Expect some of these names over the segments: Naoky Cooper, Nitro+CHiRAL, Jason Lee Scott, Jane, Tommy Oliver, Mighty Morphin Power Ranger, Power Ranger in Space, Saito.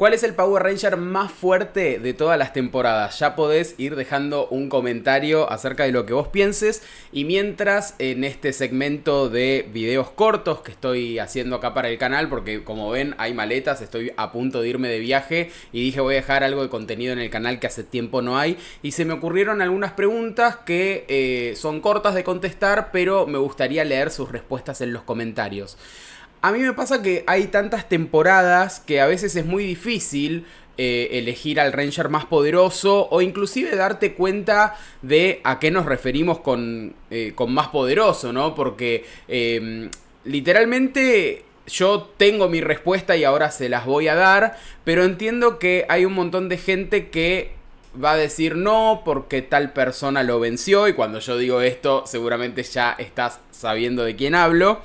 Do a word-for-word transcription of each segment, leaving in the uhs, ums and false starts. ¿Cuál es el Power Ranger más fuerte de todas las temporadas? Ya podés ir dejando un comentario acerca de lo que vos pienses. Y mientras, en este segmento de videos cortos que estoy haciendo acá para el canal, porque como ven hay maletas, estoy a punto de irme de viaje y dije voy a dejar algo de contenido en el canal que hace tiempo no hay, y se me ocurrieron algunas preguntas que eh, son cortas de contestar, pero me gustaría leer sus respuestas en los comentarios. A mí me pasa que hay tantas temporadas que a veces es muy difícil eh, elegir al Ranger más poderoso, o inclusive darte cuenta de a qué nos referimos con, eh, con más poderoso, ¿no? Porque eh, literalmente yo tengo mi respuesta y ahora se las voy a dar, pero entiendo que hay un montón de gente que va a decir no porque tal persona lo venció, y cuando yo digo esto seguramente ya estás sabiendo de quién hablo.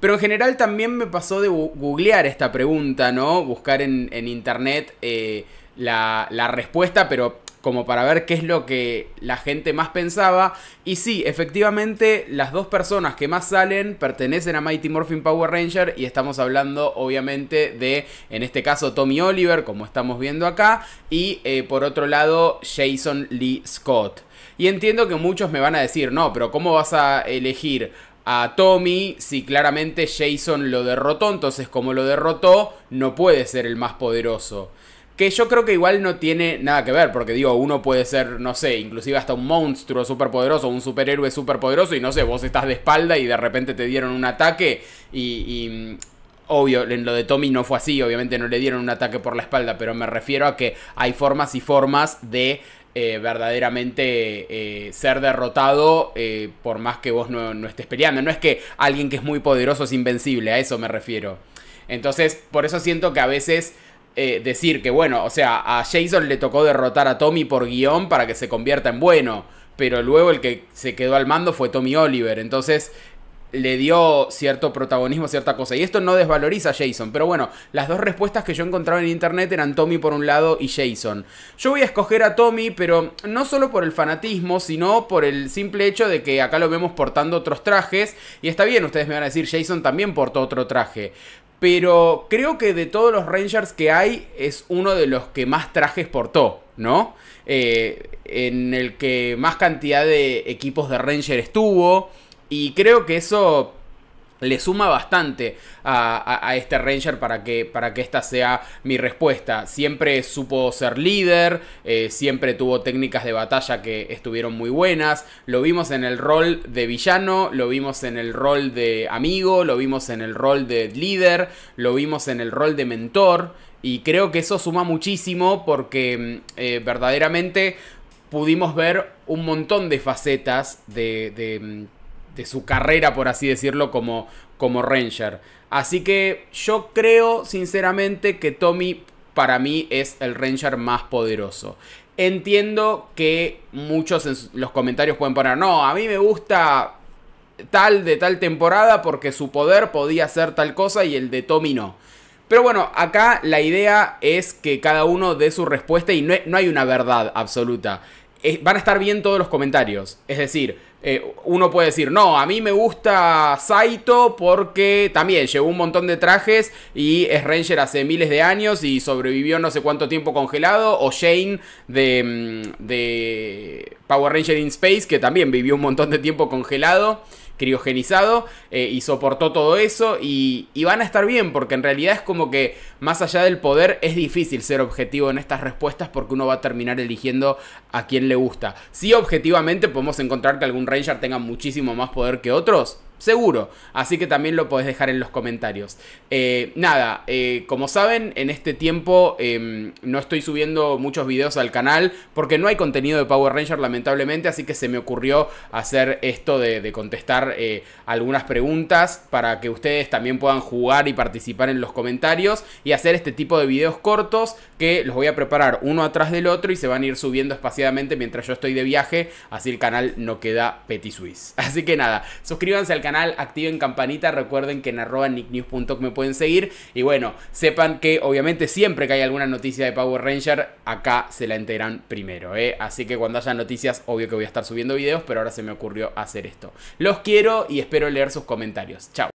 Pero en general también me pasó de googlear esta pregunta, ¿no? Buscar en, en internet eh, la, la respuesta, pero como para ver qué es lo que la gente más pensaba. Y sí, efectivamente, las dos personas que más salen pertenecen a Mighty Morphin Power Ranger, y estamos hablando obviamente de, en este caso, Tommy Oliver, como estamos viendo acá, y eh, por otro lado, Jason Lee Scott. Y entiendo que muchos me van a decir, no, pero ¿cómo vas a elegir a Tommy si claramente Jason lo derrotó? Entonces, como lo derrotó, no puede ser el más poderoso. Que yo creo que igual no tiene nada que ver, porque digo, uno puede ser, no sé, inclusive hasta un monstruo superpoderoso, un superhéroe superpoderoso, y no sé, vos estás de espalda y de repente te dieron un ataque y... y obvio, en lo de Tommy no fue así, obviamente no le dieron un ataque por la espalda, pero me refiero a que hay formas y formas de eh, verdaderamente eh, ser derrotado eh, por más que vos no, no estés peleando. No es que alguien que es muy poderoso es invencible, a eso me refiero. Entonces, por eso siento que a veces eh, decir que, bueno, o sea, a Jason le tocó derrotar a Tommy por guión para que se convierta en bueno, pero luego el que se quedó al mando fue Tommy Oliver, entonces le dio cierto protagonismo, cierta cosa. Y esto no desvaloriza a Jason. Pero bueno, las dos respuestas que yo encontraba en internet eran Tommy por un lado y Jason. Yo voy a escoger a Tommy, pero no solo por el fanatismo, sino por el simple hecho de que acá lo vemos portando otros trajes. Y está bien, ustedes me van a decir, Jason también portó otro traje. Pero creo que de todos los Rangers que hay, es uno de los que más trajes portó, ¿no? Eh, en el que más cantidad de equipos de Ranger estuvo. Y creo que eso le suma bastante a, a, a este Ranger para que, para que esta sea mi respuesta. Siempre supo ser líder, eh, siempre tuvo técnicas de batalla que estuvieron muy buenas. Lo vimos en el rol de villano, lo vimos en el rol de amigo, lo vimos en el rol de líder, lo vimos en el rol de mentor. Y creo que eso suma muchísimo porque eh, verdaderamente pudimos ver un montón de facetas de... de de su carrera, por así decirlo, como, como Ranger. Así que yo creo, sinceramente, que Tommy para mí es el Ranger más poderoso. Entiendo que muchos en los comentarios pueden poner, no, a mí me gusta tal de tal temporada porque su poder podía hacer tal cosa y el de Tommy no. Pero bueno, acá la idea es que cada uno dé su respuesta y no, no hay una verdad absoluta. Van a estar bien todos los comentarios. Es decir, eh, uno puede decir, no, a mí me gusta Saito porque también llevó un montón de trajes y es Ranger hace miles de años y sobrevivió no sé cuánto tiempo congelado. O Jane de, de Power Ranger in Space, que también vivió un montón de tiempo congelado, criogenizado, eh, y soportó todo eso, y, y van a estar bien, porque en realidad es como que más allá del poder es difícil ser objetivo en estas respuestas, porque uno va a terminar eligiendo a quien le gusta. Si objetivamente podemos encontrar que algún Ranger tenga muchísimo más poder que otros, seguro, así que también lo podés dejar en los comentarios. Eh, nada, eh, como saben, en este tiempo eh, no estoy subiendo muchos videos al canal porque no hay contenido de Power Ranger, lamentablemente, así que se me ocurrió hacer esto de, de contestar eh, algunas preguntas para que ustedes también puedan jugar y participar en los comentarios y hacer este tipo de videos cortos que los voy a preparar uno atrás del otro y se van a ir subiendo espaciadamente mientras yo estoy de viaje, así el canal no queda petit suisse. Así que nada, suscríbanse al canal, activen campanita, recuerden que en arroba nicknews punto com me pueden seguir y bueno, sepan que obviamente siempre que hay alguna noticia de Power Ranger acá se la enteran primero, ¿eh? Así que cuando haya noticias, obvio que voy a estar subiendo videos, pero ahora se me ocurrió hacer esto. Los quiero y espero leer sus comentarios. Chao.